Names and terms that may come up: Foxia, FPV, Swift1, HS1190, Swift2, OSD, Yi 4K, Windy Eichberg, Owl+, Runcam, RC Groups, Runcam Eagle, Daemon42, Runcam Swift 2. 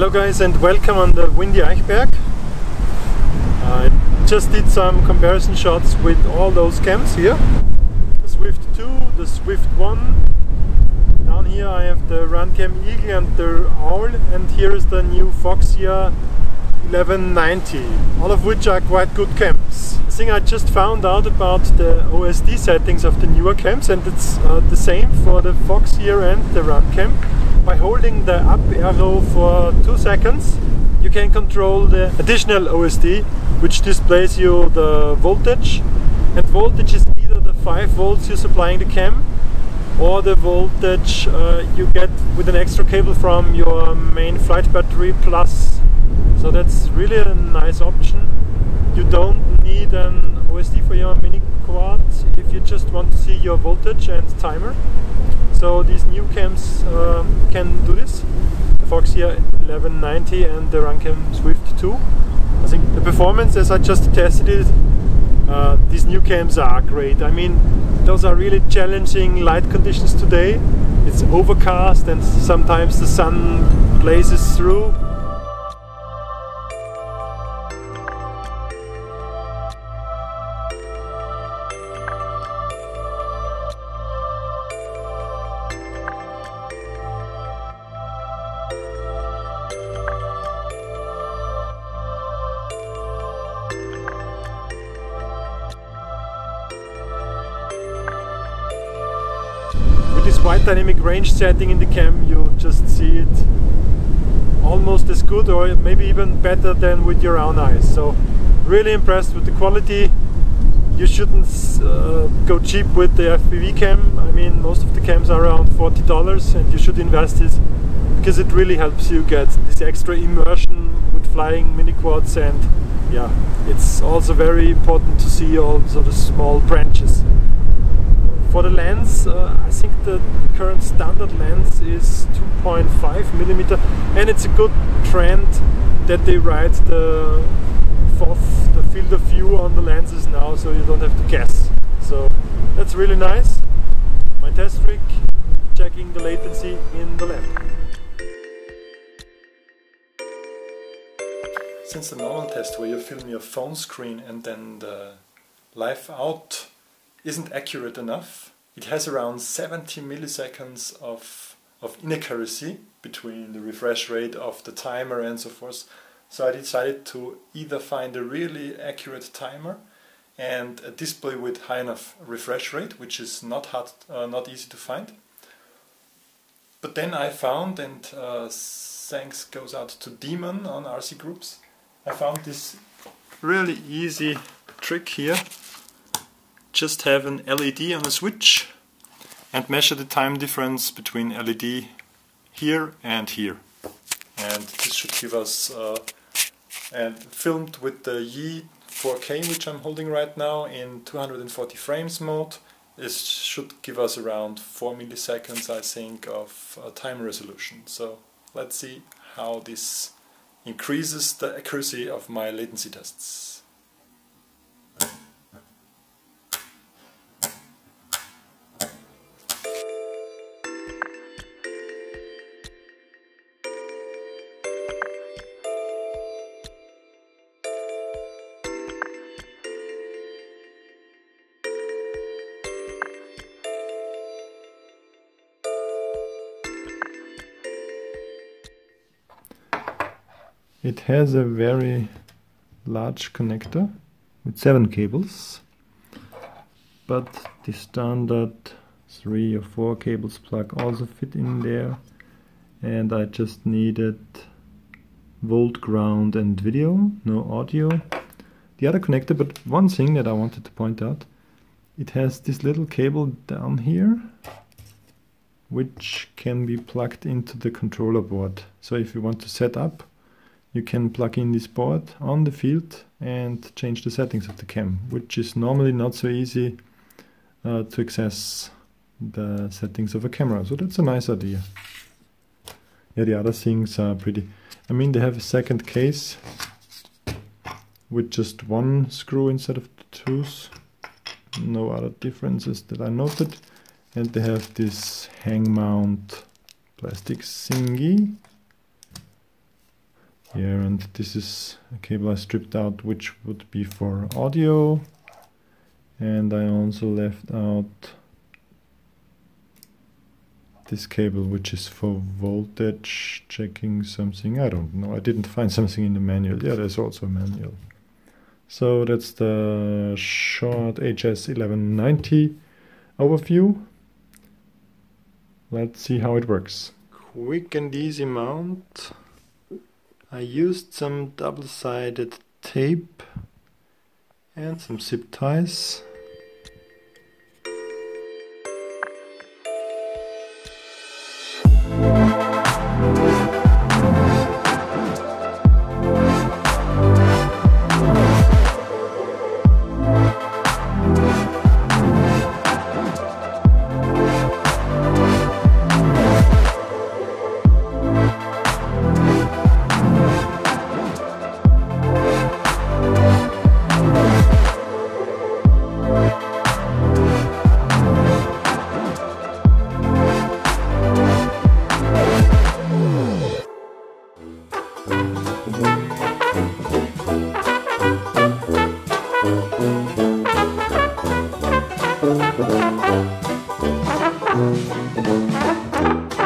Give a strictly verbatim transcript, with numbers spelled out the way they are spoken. Hello guys, and welcome on the Windy Eichberg. I just did some comparison shots with all those cams here. The Swift two, the Swift one. Down here I have the Runcam Eagle and the Owl, and here is the new Foxia eleven ninety. All of which are quite good cams. The thing I just found out about the O S D settings of the newer cams, and it's uh, the same for the Foxia and the Runcam. By holding the up arrow for two seconds, you can control the additional O S D, which displays you the voltage. And voltage is either the five volts you're supplying the cam, or the voltage uh, you get with an extra cable from your main flight battery plus. So that's really a nice option. You don't need an O S D for your mini quad if you just want to see your voltage and timer. So these new cams uh, can do this, the Foxia eleven ninety and the Runcam Swift two. I think the performance, as I just tested it, uh, these new cams are great. I mean, those are really challenging light conditions today. It's overcast and sometimes the sun blazes through. Wide dynamic range setting in the cam, you just see it almost as good or maybe even better than with your own eyes. So really impressed with the quality. You shouldn't uh, go cheap with the F P V cam. I mean, most of the cams are around forty dollars, and you should invest it because it really helps you get this extra immersion with flying mini quads. And yeah, it's also very important to see also the small branches. For the lens, uh, I think the current standard lens is two point five millimeter, and it's a good trend that they write the fourth, the field of view on the lenses now, so you don't have to guess. So that's really nice. My test rig, checking the latency in the lab. Since the normal test where you film your phone screen and then the live out isn't accurate enough. It has around seventy milliseconds of, of inaccuracy between the refresh rate of the timer and so forth. So I decided to either find a really accurate timer and a display with high enough refresh rate, which is not hard, uh, not easy to find. But then I found, and uh, thanks goes out to Daemon on R C Groups, I found this really easy trick here. Just have an L E D on a switch and measure the time difference between L E D here and here. And this should give us, uh, and filmed with the Yi four K, which I'm holding right now in two hundred forty frames mode, this should give us around four milliseconds, I think, of uh, time resolution. So let's see how this increases the accuracy of my latency tests. It has a very large connector with seven cables, but the standard three or four cables plug also fit in there, and I just needed volt, ground and video, no audio. The other connector, but one thing that I wanted to point out, it has this little cable down here which can be plugged into the controller board. So if you want to set up, you can plug in this board on the field and change the settings of the cam, which is normally not so easy uh, to access the settings of a camera. So that's a nice idea. Yeah, the other things are pretty. I mean, they have a second case with just one screw instead of the tooth. No other differences that I noted. And they have this hang mount plastic thingy. here, and this is a cable I stripped out, which would be for audio. And I also left out this cable, which is for voltage checking something. I don't know, I didn't find something in the manual. Yeah, there's also a manual. So that's the short H S eleven ninety overview. Let's see how it works. Quick and easy mount. I used some double-sided tape and some zip ties. Thank you.